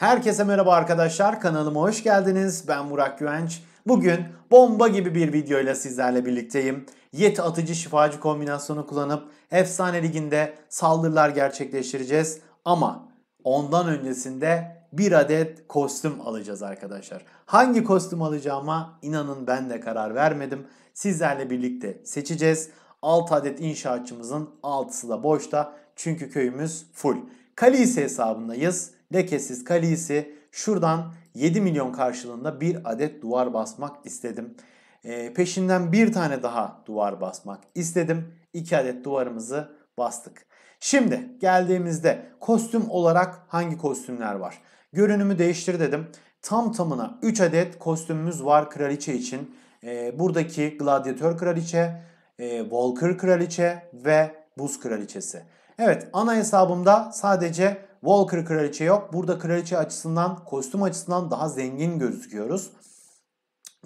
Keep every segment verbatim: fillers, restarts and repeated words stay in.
Herkese merhaba arkadaşlar, kanalıma hoş geldiniz. Ben Murat Güvenç. Bugün bomba gibi bir videoyla sizlerle birlikteyim. Yeti atıcı şifacı kombinasyonu kullanıp efsane liginde saldırılar gerçekleştireceğiz. Ama ondan öncesinde bir adet kostüm alacağız arkadaşlar. Hangi kostüm alacağıma inanın ben de karar vermedim. Sizlerle birlikte seçeceğiz. altı adet inşaatçımızın altısı da boşta. Çünkü köyümüz full. Kalisi hesabındayız. Lekesiz kalisi. Şuradan yedi milyon karşılığında bir adet duvar basmak istedim. E, peşinden bir tane daha duvar basmak istedim. iki adet duvarımızı bastık. Şimdi geldiğimizde kostüm olarak hangi kostümler var? Görünümü değiştir dedim. Tam tamına üç adet kostümümüz var kraliçe için. E, buradaki gladyatör kraliçe, e, walker kraliçe ve buz kraliçesi. Evet, ana hesabımda sadece walker kraliçe yok. Burada kraliçe açısından, kostüm açısından daha zengin gözüküyoruz.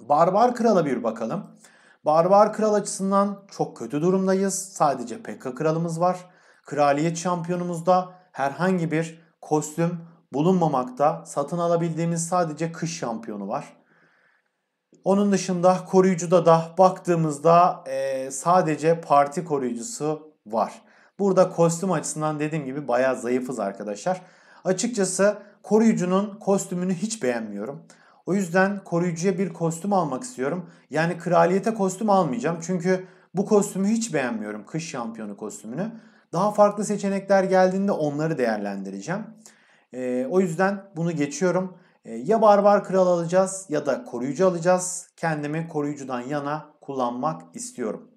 Barbar krala bir bakalım. Barbar kral açısından çok kötü durumdayız. Sadece Pekka kralımız var. Kraliyet şampiyonumuzda herhangi bir kostüm bulunmamakta. Satın alabildiğimiz sadece kış şampiyonu var. Onun dışında koruyucuda da baktığımızda e, sadece parti koruyucusu var. Burada kostüm açısından dediğim gibi bayağı zayıfız arkadaşlar. Açıkçası koruyucunun kostümünü hiç beğenmiyorum. O yüzden koruyucuya bir kostüm almak istiyorum. Yani kraliyete kostüm almayacağım. Çünkü bu kostümü hiç beğenmiyorum. Kış şampiyonu kostümünü. Daha farklı seçenekler geldiğinde onları değerlendireceğim. Ee, o yüzden bunu geçiyorum. Ee, ya barbar kral alacağız ya da koruyucu alacağız. Kendimi koruyucudan yana kullanmak istiyorum.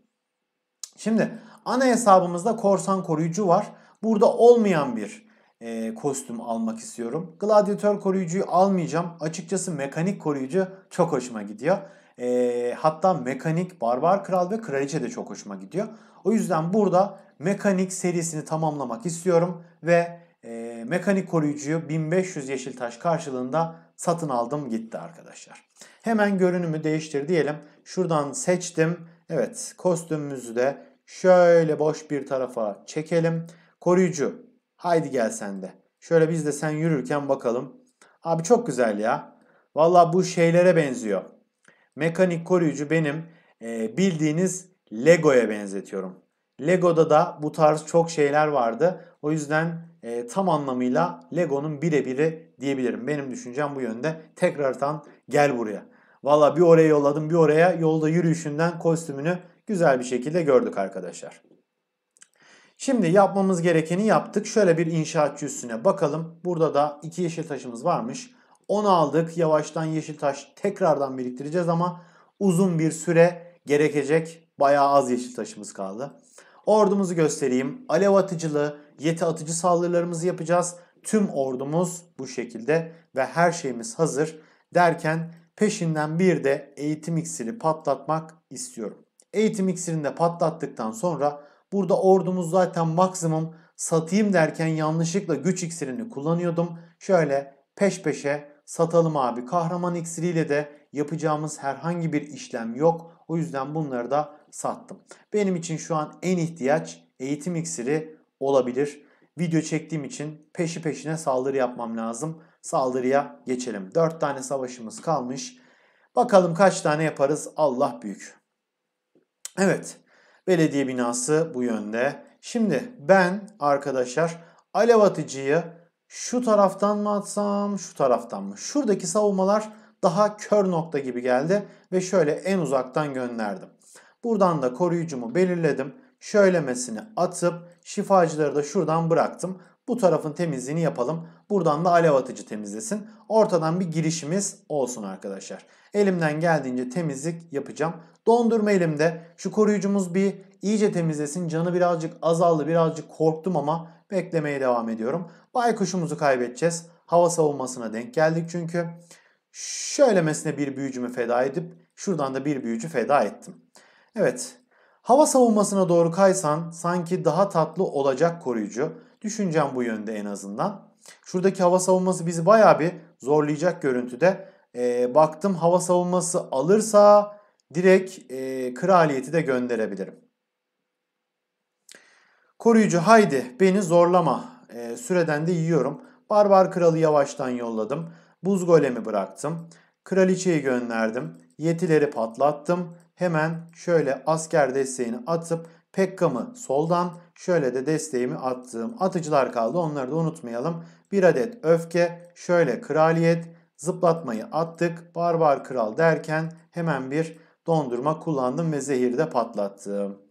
Şimdi ana hesabımızda korsan koruyucu var. Burada olmayan bir e, kostüm almak istiyorum. Gladyatör koruyucuyu almayacağım. Açıkçası mekanik koruyucu çok hoşuma gidiyor. E, hatta mekanik barbar kral ve kraliçe de çok hoşuma gidiyor. O yüzden burada mekanik serisini tamamlamak istiyorum. Ve e, mekanik koruyucuyu bin beş yüz yeşil taş karşılığında satın aldım gitti arkadaşlar. Hemen görünümü değiştir diyelim. Şuradan seçtim. Evet, kostümümüzü de şöyle boş bir tarafa çekelim. Koruyucu, haydi gel sen de. Şöyle biz de sen yürürken bakalım. Abi çok güzel ya. Vallahi bu şeylere benziyor. Mekanik koruyucu benim e, bildiğiniz Lego'ya benzetiyorum. Lego'da da bu tarz çok şeyler vardı. O yüzden e, tam anlamıyla Lego'nun birebiri diyebilirim. Benim düşüncem bu yönde. Tekrardan gel buraya. Valla bir oraya yolladım bir oraya, yolda yürüyüşünden kostümünü güzel bir şekilde gördük arkadaşlar. Şimdi yapmamız gerekeni yaptık. Şöyle bir inşaatçı üstüne bakalım. Burada da iki yeşil taşımız varmış. Onu aldık. Yavaştan yeşil taş tekrardan biriktireceğiz ama uzun bir süre gerekecek. Bayağı az yeşil taşımız kaldı. Ordumuzu göstereyim. Alev atıcılı, yeti atıcı saldırılarımızı yapacağız. Tüm ordumuz bu şekilde ve her şeyimiz hazır derken peşinden bir de eğitim iksiri patlatmak istiyorum. Eğitim iksirini de patlattıktan sonra burada ordumuz zaten maksimum, satayım derken yanlışlıkla güç iksirini kullanıyordum. Şöyle peş peşe satalım abi. Kahraman iksiriyle de yapacağımız herhangi bir işlem yok. O yüzden bunları da sattım. Benim için şu an en ihtiyaç eğitim iksiri olabilir. Video çektiğim için peşi peşine saldırı yapmam lazım. Saldırıya geçelim. dört tane savaşımız kalmış. Bakalım kaç tane yaparız? Allah büyük. Evet. Belediye binası bu yönde. Şimdi ben arkadaşlar alev atıcıyı şu taraftan mı atsam, şu taraftan mı? Şuradaki savunmalar daha kör nokta gibi geldi ve şöyle en uzaktan gönderdim. Buradan da koruyucumu belirledim. Şöylemesini atıp şifacıları da şuradan bıraktım. Bu tarafın temizliğini yapalım. Buradan da alev atıcı temizlesin. Ortadan bir girişimiz olsun arkadaşlar. Elimden geldiğince temizlik yapacağım. Dondurma elimde. Şu koruyucumuz bir iyice temizlesin. Canı birazcık azaldı. Birazcık korktum ama beklemeye devam ediyorum. Baykuşumuzu kaybedeceğiz. Hava savunmasına denk geldik çünkü. Şöylemesine bir büyücümü feda edip şuradan da bir büyücü feda ettim. Evet. Hava savunmasına doğru kaysan sanki daha tatlı olacak koruyucu. Düşüncem bu yönde en azından. Şuradaki hava savunması bizi bayağı bir zorlayacak görüntüde. E, baktım hava savunması alırsa direkt e, kraliyeti de gönderebilirim. Koruyucu haydi beni zorlama. E, süreden de yiyorum. Barbar Kralı yavaştan yolladım. Buz Golem'i bıraktım. Kraliçeyi gönderdim. Yetileri patlattım. Hemen şöyle asker desteğini atıp Pekka'mı soldan, şöyle de desteğimi attığım atıcılar kaldı. Onları da unutmayalım. Bir adet öfke, şöyle kraliyet, zıplatmayı attık. Barbar kral derken hemen bir dondurma kullandım ve zehirde patlattım.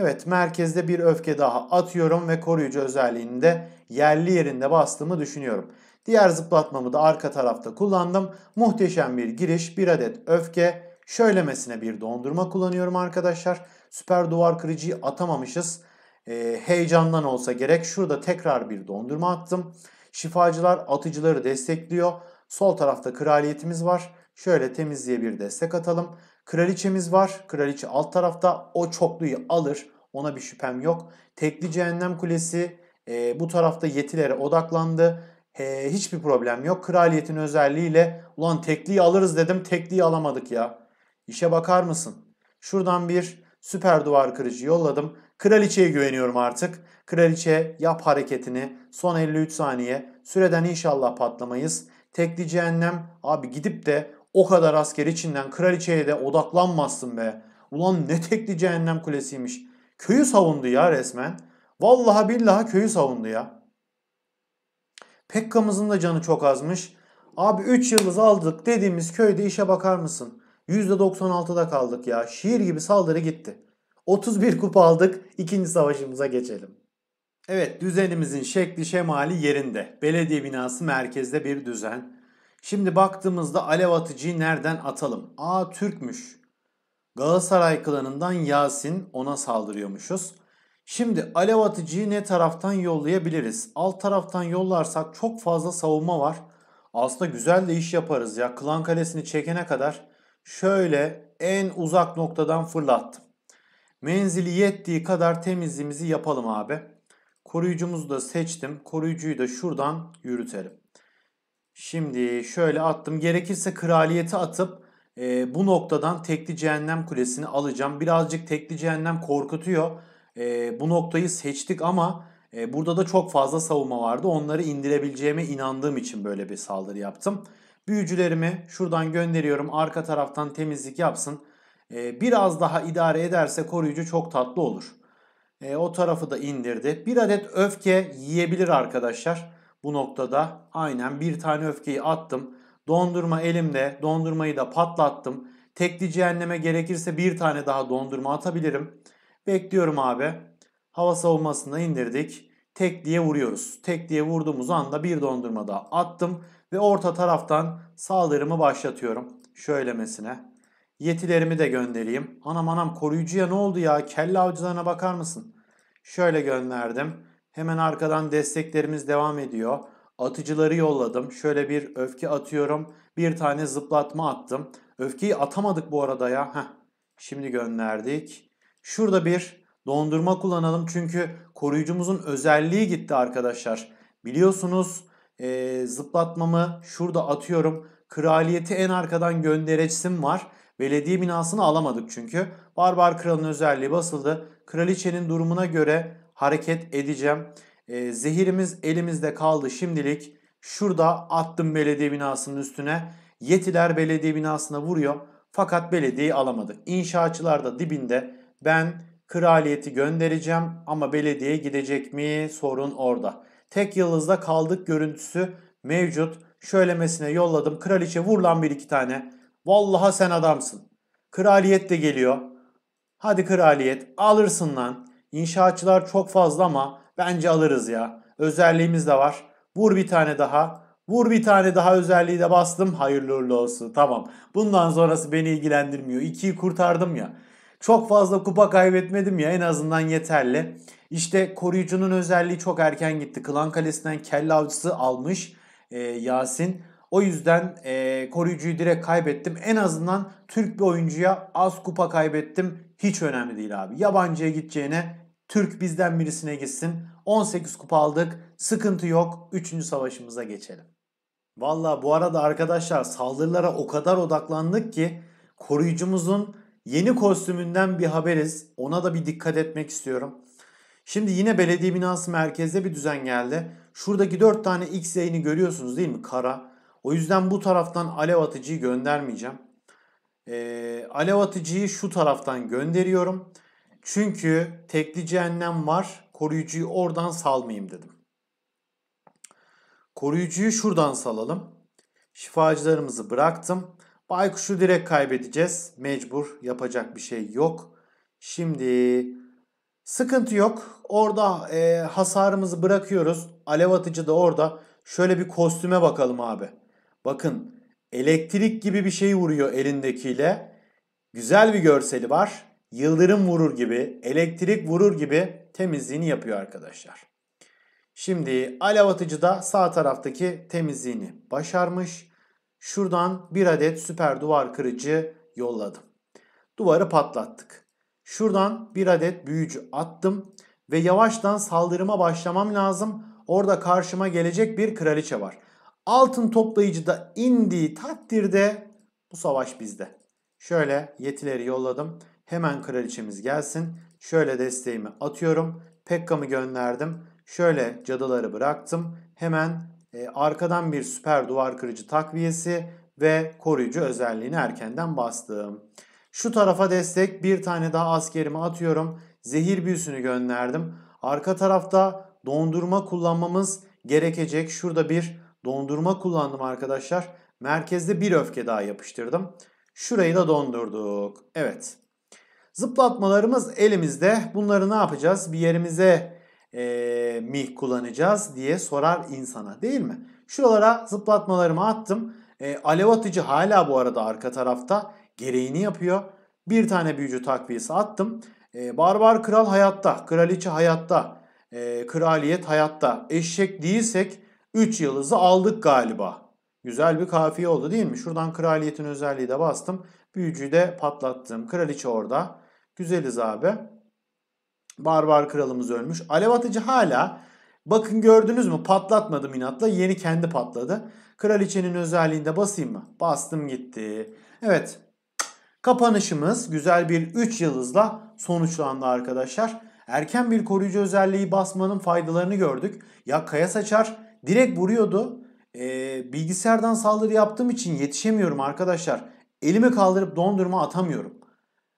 Evet, merkezde bir öfke daha atıyorum ve koruyucu özelliğini de yerli yerinde bastığımı düşünüyorum. Diğer zıplatmamı da arka tarafta kullandım. Muhteşem bir giriş, bir adet öfke, şöylemesine bir dondurma kullanıyorum arkadaşlar. Süper duvar kırıcıyı atamamışız. Ee, heyecandan olsa gerek. Şurada tekrar bir dondurma attım. Şifacılar atıcıları destekliyor. Sol tarafta kraliyetimiz var. Şöyle temizliğe bir destek atalım. Kraliçemiz var. Kraliçe alt tarafta. O çokluyu alır. Ona bir şüphem yok. Tekli cehennem kulesi. Ee, bu tarafta yetilere odaklandı. Ee, hiçbir problem yok. Kraliyetin özelliğiyle ulan tekliyi alırız dedim. Tekliyi alamadık ya. İşe bakar mısın? Şuradan bir süper duvar kırıcı yolladım. Kraliçeye güveniyorum artık. Kraliçe yap hareketini. Son elli üç saniye. Süreden inşallah patlamayız. Tekli cehennem. Abi gidip de o kadar asker içinden kraliçeye de odaklanmazsın be. Ulan ne tekli cehennem kulesiymiş. Köyü savundu ya resmen. Vallahi billahi köyü savundu ya. Pekka'mızın da canı çok azmış. Abi üç yıldız aldık dediğimiz köyde işe bakar mısın? yüzde doksan altıda kaldık ya. Şiir gibi saldırı gitti. otuz bir kupa aldık. İkinci savaşımıza geçelim. Evet, düzenimizin şekli şemali yerinde. Belediye binası merkezde bir düzen. Şimdi baktığımızda alev atıcıyı nereden atalım? Aa, Türkmüş. Galatasaray klanından Yasin, ona saldırıyormuşuz. Şimdi alev atıcıyı ne taraftan yollayabiliriz? Alt taraftan yollarsak çok fazla savunma var. Aslında güzel de iş yaparız ya. Klan kalesini çekene kadar şöyle en uzak noktadan fırlattım. Menzili yettiği kadar temizliğimizi yapalım abi. Koruyucumuzu da seçtim. Koruyucuyu da şuradan yürütelim. Şimdi şöyle attım. Gerekirse kraliyeti atıp e, bu noktadan tekli cehennem kulesini alacağım. Birazcık tekli cehennem korkutuyor. E, bu noktayı seçtik ama e, burada da çok fazla savunma vardı. Onları indirebileceğime inandığım için böyle bir saldırı yaptım. Büyücülerimi şuradan gönderiyorum. Arka taraftan temizlik yapsın. Ee, biraz daha idare ederse koruyucu çok tatlı olur. Ee, o tarafı da indirdi. Bir adet öfke yiyebilir arkadaşlar. Bu noktada aynen bir tane öfkeyi attım. Dondurma elimde. Dondurmayı da patlattım. Tekli cehenneme gerekirse bir tane daha dondurma atabilirim. Bekliyorum abi. Hava savunmasını indirdik. Tekliye vuruyoruz. Tekliye vurduğumuz anda bir dondurma daha attım. Ve orta taraftan saldırımı başlatıyorum. Şöylemesine. Yetilerimi de göndereyim. Anam anam, koruyucuya ne oldu ya? Kelle avcılarına bakar mısın? Şöyle gönderdim. Hemen arkadan desteklerimiz devam ediyor. Atıcıları yolladım. Şöyle bir öfke atıyorum. Bir tane zıplatma attım. Öfkeyi atamadık bu arada ya. Heh. Şimdi gönderdik. Şurada bir dondurma kullanalım. Çünkü koruyucumuzun özelliği gitti arkadaşlar. Biliyorsunuz. E, zıplatmamı şurada atıyorum. Kraliyeti en arkadan göndereçsim var. Belediye binasını alamadık çünkü. Barbar kralın özelliği basıldı. Kraliçenin durumuna göre hareket edeceğim. E, zehirimiz elimizde kaldı şimdilik. Şurada attım belediye binasının üstüne. Yetiler belediye binasına vuruyor. Fakat belediyeyi alamadık. İnşaatçılar da dibinde. Ben kraliyeti göndereceğim ama belediye gidecek mi? Sorun orada. Tek yıldızda kaldık görüntüsü mevcut. Şöylemesine yolladım. Kraliçe vur lan bir iki tane. Vallahi sen adamsın. Kraliyet de geliyor. Hadi kraliyet alırsın lan. İnşaatçılar çok fazla ama bence alırız ya. Özelliğimiz de var. Vur bir tane daha. Vur bir tane daha, özelliği de bastım. Hayırlı uğurlu olsun. Tamam. Bundan sonrası beni ilgilendirmiyor. ikiyi kurtardım ya. Çok fazla kupa kaybetmedim ya, en azından yeterli. İşte koruyucunun özelliği çok erken gitti. Klan kalesinden kelle avcısı almış e, Yasin. O yüzden e, koruyucuyu direkt kaybettim. En azından Türk bir oyuncuya az kupa kaybettim. Hiç önemli değil abi. Yabancıya gideceğine Türk bizden birisine gitsin. on sekiz kupa aldık. Sıkıntı yok. üçüncü savaşımıza geçelim. Valla bu arada arkadaşlar saldırılara o kadar odaklandık ki koruyucumuzun yeni kostümünden bir haberiz. Ona da bir dikkat etmek istiyorum. Şimdi yine belediye binası merkezde bir düzen geldi. Şuradaki dört tane X yayını görüyorsunuz değil mi? Kara. O yüzden bu taraftan alev atıcıyı göndermeyeceğim. Ee, alev atıcıyı şu taraftan gönderiyorum. Çünkü tekli cehennem var. Koruyucuyu oradan salmayayım dedim. Koruyucuyu şuradan salalım. Şifacılarımızı bıraktım. Baykuşu direkt kaybedeceğiz. Mecbur, yapacak bir şey yok. Şimdi sıkıntı yok. Orada e, hasarımızı bırakıyoruz. Alev atıcı da orada. Şöyle bir kostüme bakalım abi. Bakın elektrik gibi bir şey vuruyor elindekiyle. Güzel bir görseli var. Yıldırım vurur gibi, elektrik vurur gibi temizliğini yapıyor arkadaşlar. Şimdi alev atıcı da sağ taraftaki temizliğini başarmış. Şuradan bir adet süper duvar kırıcı yolladım. Duvarı patlattık. Şuradan bir adet büyücü attım. Ve yavaştan saldırıma başlamam lazım. Orada karşıma gelecek bir kraliçe var. Altın toplayıcı da indiği takdirde bu savaş bizde. Şöyle yetileri yolladım. Hemen kraliçemiz gelsin. Şöyle desteğimi atıyorum. Pekka'mı gönderdim. Şöyle cadıları bıraktım. Hemen e, arkadan bir süper duvar kırıcı takviyesi ve koruyucu özelliğini erkenden bastım. Şu tarafa destek bir tane daha askerimi atıyorum. Zehir büyüsünü gönderdim. Arka tarafta dondurma kullanmamız gerekecek. Şurada bir dondurma kullandım arkadaşlar. Merkezde bir öfke daha yapıştırdım. Şurayı da dondurduk. Evet. Zıplatmalarımız elimizde. Bunları ne yapacağız? Bir yerimize e, mi kullanacağız diye sorar insana değil mi? Şuralara zıplatmalarımı attım. E, alev atıcı hala bu arada arka tarafta gereğini yapıyor. Bir tane büyücü takviyesi attım. E, barbar kral hayatta, kraliçe hayatta, e, kraliyet hayatta. Eşek değilsek üç yıldızı aldık galiba. Güzel bir kafiye oldu değil mi? Şuradan kraliyetin özelliği de bastım. Büyücüyü de patlattım. Kraliçe orada. Güzeliz abi. Barbar kralımız ölmüş. Alev atıcı hala. Bakın gördünüz mü? Patlatmadım inatla. Yeni kendi patladı. Kraliçenin özelliğinde basayım mı? Bastım gitti. Evet. Kapanışımız güzel bir üç yıldızla sonuçlandı arkadaşlar. Erken bir koruyucu özelliği basmanın faydalarını gördük. Ya kaya saçar direkt vuruyordu. Ee, bilgisayardan saldırı yaptığım için yetişemiyorum arkadaşlar. Elimi kaldırıp dondurma atamıyorum.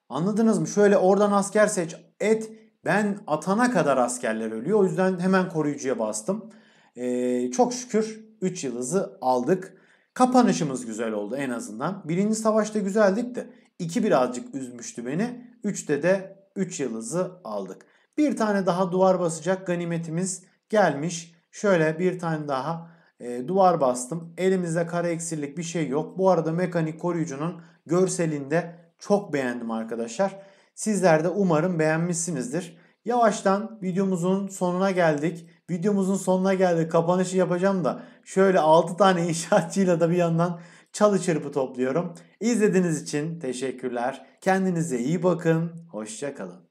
Anladınız mı? Şöyle oradan asker seç et. Ben atana kadar askerler ölüyor. O yüzden hemen koruyucuya bastım. Ee, çok şükür üç yıldızı aldık. Kapanışımız güzel oldu en azından. Birinci savaşta güzeldik de iki birazcık üzmüştü beni. Üçte de üç yıldızı aldık. Bir tane daha duvar basacak ganimetimiz gelmiş. Şöyle bir tane daha e, duvar bastım. Elimizde kara eksirlik bir şey yok. Bu arada mekanik koruyucunun görselini de çok beğendim arkadaşlar. Sizler de umarım beğenmişsinizdir. Yavaştan videomuzun sonuna geldik. Videomuzun sonuna geldik. Kapanışı yapacağım da şöyle altı tane inşaatçıyla da bir yandan çalı çırpı topluyorum. İzlediğiniz için teşekkürler. Kendinize iyi bakın. Hoşça kalın.